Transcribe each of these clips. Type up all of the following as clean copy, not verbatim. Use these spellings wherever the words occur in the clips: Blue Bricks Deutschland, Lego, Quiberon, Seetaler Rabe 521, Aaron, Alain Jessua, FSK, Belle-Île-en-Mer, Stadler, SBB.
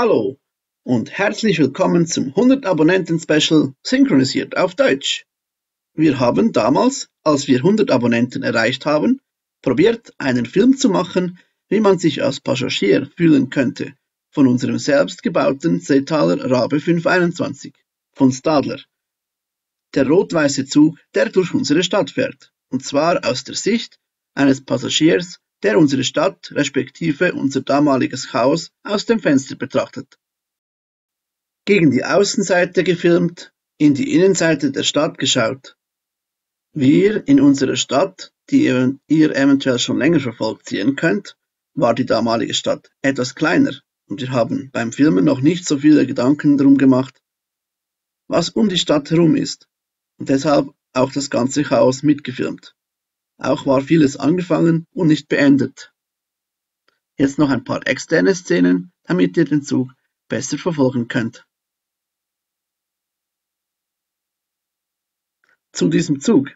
Hallo und herzlich willkommen zum 100 Abonnenten-Special synchronisiert auf Deutsch. Wir haben damals, als wir 100 Abonnenten erreicht haben, probiert, einen Film zu machen, wie man sich als Passagier fühlen könnte, von unserem selbstgebauten Seetaler Rabe 521 von Stadler. Der rot-weiße Zug, der durch unsere Stadt fährt, und zwar aus der Sicht eines Passagiers, der unsere Stadt respektive unser damaliges Haus aus dem Fenster betrachtet. Gegen die Außenseite gefilmt, in die Innenseite der Stadt geschaut. Wir in unserer Stadt, die ihr eventuell schon länger verfolgt sehen könnt, war die damalige Stadt etwas kleiner und wir haben beim Filmen noch nicht so viele Gedanken darum gemacht, was um die Stadt herum ist und deshalb auch das ganze Haus mitgefilmt. Auch war vieles angefangen und nicht beendet. Jetzt noch ein paar externe Szenen, damit ihr den Zug besser verfolgen könnt. Zu diesem Zug.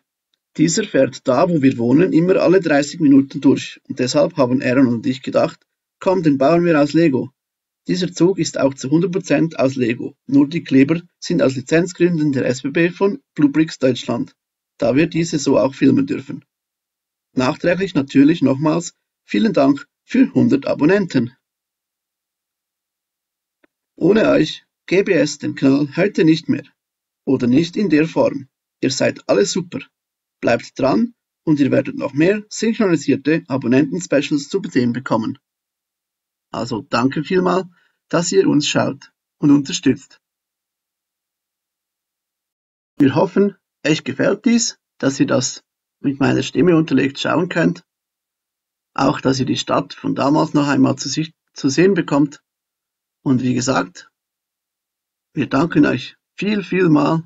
Dieser fährt da, wo wir wohnen, immer alle 30 Minuten durch und deshalb haben Aaron und ich gedacht, komm, den bauen wir aus Lego. Dieser Zug ist auch zu 100% aus Lego, nur die Kleber sind aus Lizenzgründen der SBB von Blue Bricks Deutschland, da wir diese so auch filmen dürfen. Nachträglich natürlich nochmals vielen Dank für 100 Abonnenten. Ohne euch gäbe es den Kanal heute nicht mehr. Oder nicht in der Form. Ihr seid alle super. Bleibt dran und ihr werdet noch mehr synchronisierte Abonnenten-Specials zu sehen bekommen. Also danke vielmals, dass ihr uns schaut und unterstützt. Wir hoffen, euch gefällt dies, dass ihr das mit meiner Stimme unterlegt schauen könnt. Auch, dass ihr die Stadt von damals noch einmal zu sehen bekommt. Und wie gesagt, wir danken euch vielmal,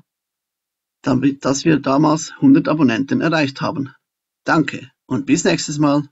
dass wir damals 100 Abonnenten erreicht haben. Danke und bis nächstes Mal.